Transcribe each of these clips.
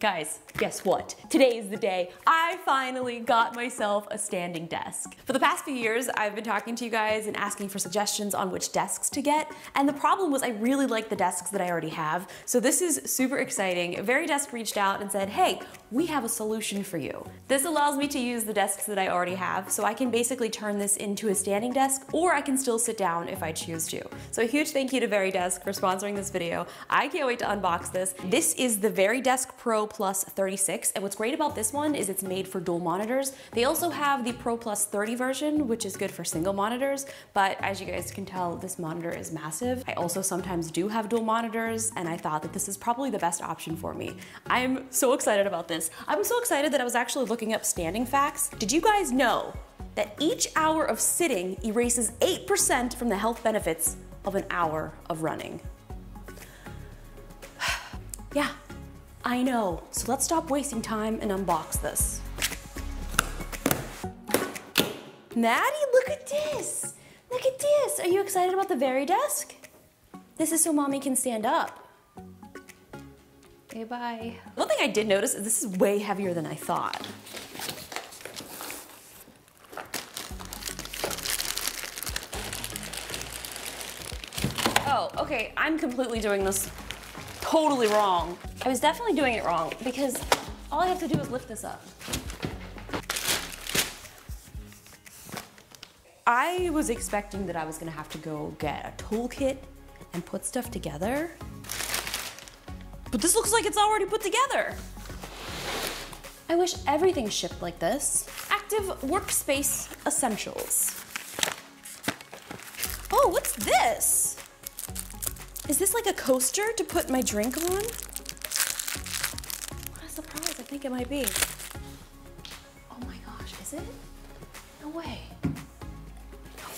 Guys, guess what? Today is the day I finally got myself a standing desk. For the past few years, I've been talking to you guys and asking for suggestions on which desks to get, and the problem was I really like the desks that I already have, so this is super exciting. VARIDESK reached out and said, hey, we have a solution for you. This allows me to use the desks that I already have, so I can basically turn this into a standing desk, or I can still sit down if I choose to. So a huge thank you to VARIDESK for sponsoring this video. I can't wait to unbox this. This is the VARIDESK Pro Plus 36, and what's great about this one is it's made for dual monitors. They also have the Pro Plus 30 version, which is good for single monitors, but as you guys can tell, this monitor is massive. I also sometimes do have dual monitors, and I thought that this is probably the best option for me. I'm so excited about this. I'm so excited that I was actually looking up standing facts. Did you guys know that each hour of sitting erases 8% from the health benefits of an hour of running? Yeah. I know, so let's stop wasting time and unbox this. Maddie, look at this! Look at this! Are you excited about the VARIDESK? This is so mommy can stand up. Okay, bye. One thing I did notice is this is way heavier than I thought. Oh, okay, I'm completely doing this totally wrong. I was definitely doing it wrong because all I have to do is lift this up. I was expecting that I was gonna have to go get a toolkit and put stuff together, but this looks like it's already put together. I wish everything shipped like this. Active workspace essentials. Oh, what's this? Is this like a coaster to put my drink on? What a surprise, I think it might be. Oh my gosh, is it? No way.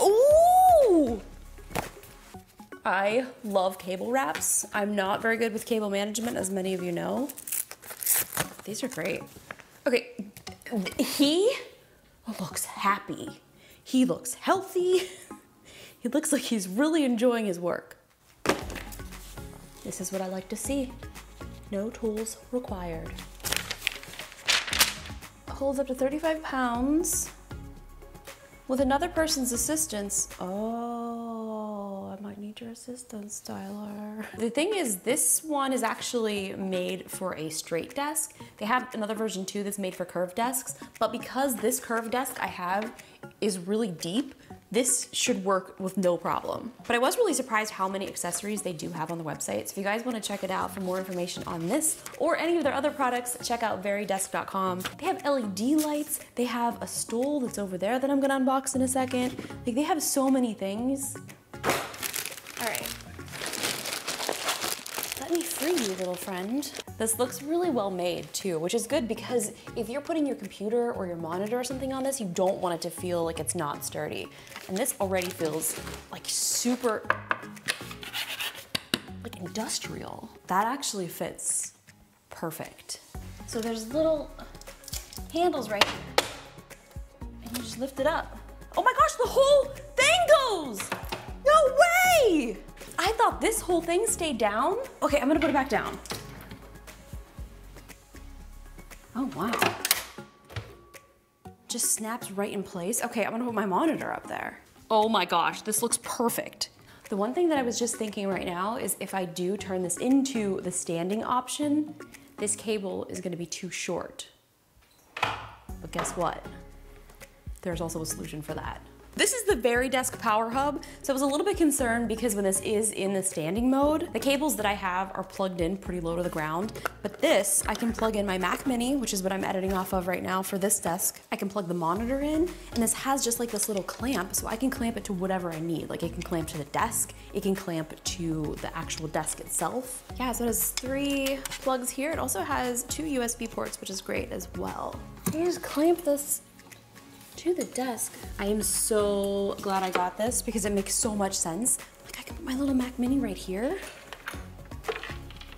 Ooh! I love cable wraps. I'm not very good with cable management, as many of you know. These are great. Okay, he looks happy. He looks healthy. He looks like he's really enjoying his work. This is what I like to see. No tools required. Holds up to 35 pounds. With another person's assistance. Oh, I might need your assistance, Tyler. The thing is, this one is actually made for a straight desk. They have another version too that's made for curved desks, but because this curved desk I have is really deep, this should work with no problem. But I was really surprised how many accessories they do have on the website. So if you guys want to check it out for more information on this or any of their other products, check out varidesk.com. They have LED lights. They have a stool that's over there that I'm gonna unbox in a second. Like, they have so many things. All right. Let me free you, little friend. This looks really well made too, which is good because if you're putting your computer or your monitor or something on this, you don't want it to feel like it's not sturdy. And this already feels like super, like industrial. That actually fits perfect. So there's little handles right here and you just lift it up. Oh my gosh, the whole thing goes! No way! I thought this whole thing stayed down. Okay, I'm gonna put it back down. Oh, wow. Just snaps right in place. Okay, I'm gonna put my monitor up there. Oh my gosh, this looks perfect. The one thing that I was just thinking right now is if I do turn this into the standing option, this cable is gonna be too short. But guess what? There's also a solution for that. This is the VARIDESK Power Hub, so I was a little bit concerned because when this is in the standing mode, the cables that I have are plugged in pretty low to the ground, but this, I can plug in my Mac mini, which is what I'm editing off of right now for this desk. I can plug the monitor in, and this has just like this little clamp, so I can clamp it to whatever I need. Like, it can clamp to the desk, it can clamp to the actual desk itself. Yeah, so it has 3 plugs here. It also has 2 USB ports, which is great as well. You just clamp this to the desk. I am so glad I got this because it makes so much sense. Like, I can put my little Mac mini right here. I'm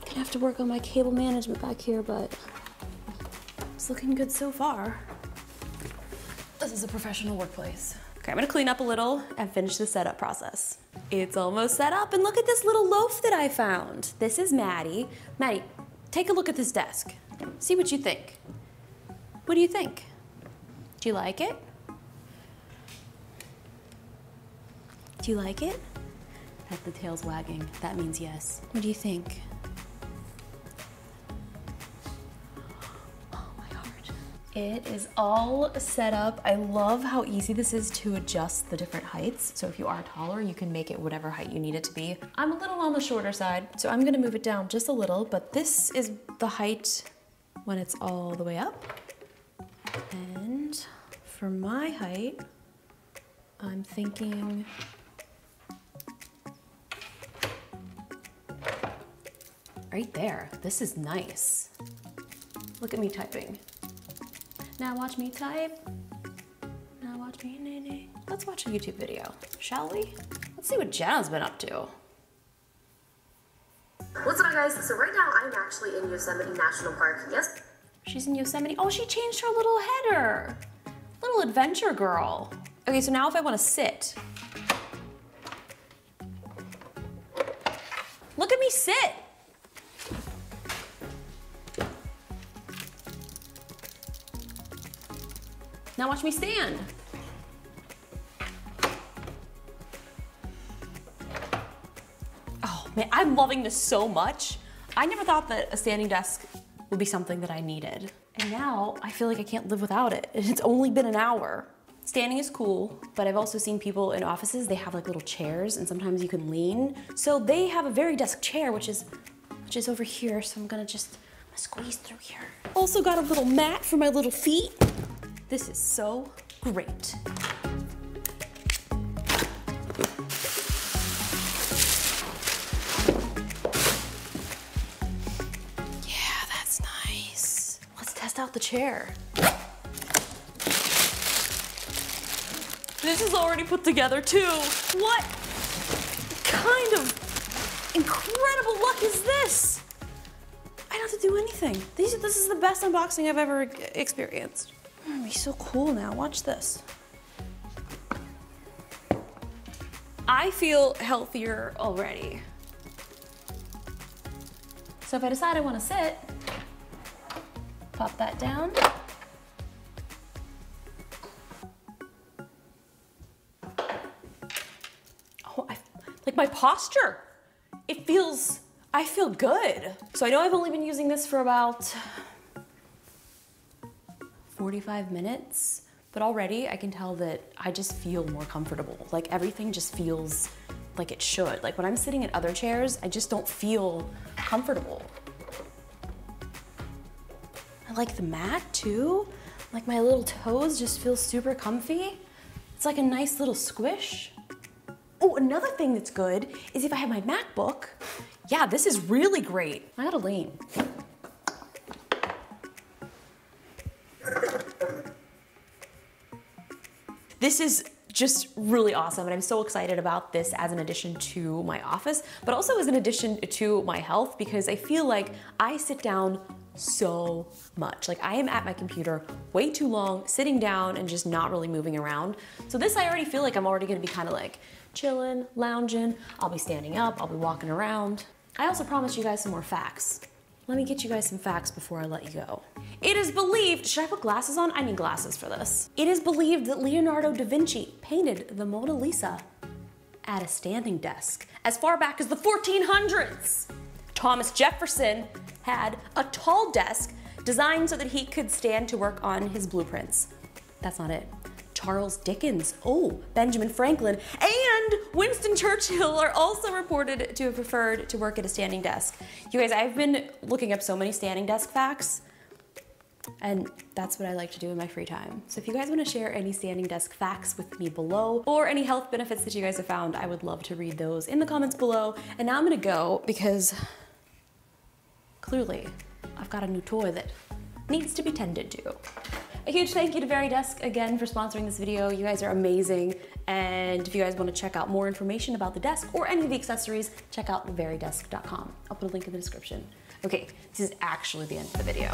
gonna have to work on my cable management back here, but it's looking good so far. This is a professional workplace. Okay, I'm gonna clean up a little and finish the setup process. It's almost set up, and look at this little loaf that I found. This is Maddie. Maddie, take a look at this desk. See what you think. What do you think? Do you like it? Do you like it? That the tail's wagging. That means yes. What do you think? Oh my heart. It is all set up. I love how easy this is to adjust the different heights. So if you are taller, you can make it whatever height you need it to be. I'm a little on the shorter side, so I'm gonna move it down just a little, but this is the height when it's all the way up. And for my height, I'm thinking, right there, this is nice. Look at me typing. Now watch me type. Now watch me, nay, nay. Let's watch a YouTube video, shall we? Let's see what Jenna's been up to. What's up guys, so right now I'm actually in Yosemite National Park, yes? She's in Yosemite, oh, she changed her little header. Little adventure girl. Okay, so now if I want to sit. Look at me sit. Now watch me stand. Oh man, I'm loving this so much. I never thought that a standing desk would be something that I needed. And now I feel like I can't live without it. It's only been an hour. Standing is cool, but I've also seen people in offices, they have like little chairs and sometimes you can lean. So they have a VARIDESK chair, which is over here. So I'm gonna just squeeze through here. Also got a little mat for my little feet. This is so great. Yeah, that's nice. Let's test out the chair. This is already put together too. What kind of incredible luck is this? I don't have to do anything. This is the best unboxing I've ever experienced. Oh, it'll be so cool now, watch this. I feel healthier already. So if I decide I want to sit, pop that down. Like my posture, it feels, I feel good. So I know I've only been using this for about 45 minutes, but already I can tell that I just feel more comfortable. Like everything just feels like it should. Like when I'm sitting in other chairs, I just don't feel comfortable. I like the mat too. Like my little toes just feel super comfy. It's like a nice little squish. Oh, another thing that's good is if I have my MacBook. Yeah, this is really great. I gotta lean. This is just really awesome, and I'm so excited about this as an addition to my office, but also as an addition to my health, because I feel like I sit down so much. Like I am at my computer way too long, sitting down and just not really moving around. So this, I already feel like I'm already gonna be kind of like chilling, lounging. I'll be standing up, I'll be walking around. I also promised you guys some more facts. Let me get you guys some facts before I let you go. It is believed, should I put glasses on? I need glasses for this. It is believed that Leonardo da Vinci painted the Mona Lisa at a standing desk as far back as the 1400s. Thomas Jefferson had a tall desk designed so that he could stand to work on his blueprints. That's not it. Charles Dickens, oh, Benjamin Franklin, and Winston Churchill are also reported to have preferred to work at a standing desk. You guys, I've been looking up so many standing desk facts, and that's what I like to do in my free time. So if you guys want to share any standing desk facts with me below, or any health benefits that you guys have found, I would love to read those in the comments below. And now I'm gonna go because clearly I've got a new toy that needs to be tended to. A huge thank you to VARIDESK again for sponsoring this video. You guys are amazing. And if you guys want to check out more information about the desk or any of the accessories, check out varidesk.com. I'll put a link in the description. Okay, this is actually the end of the video.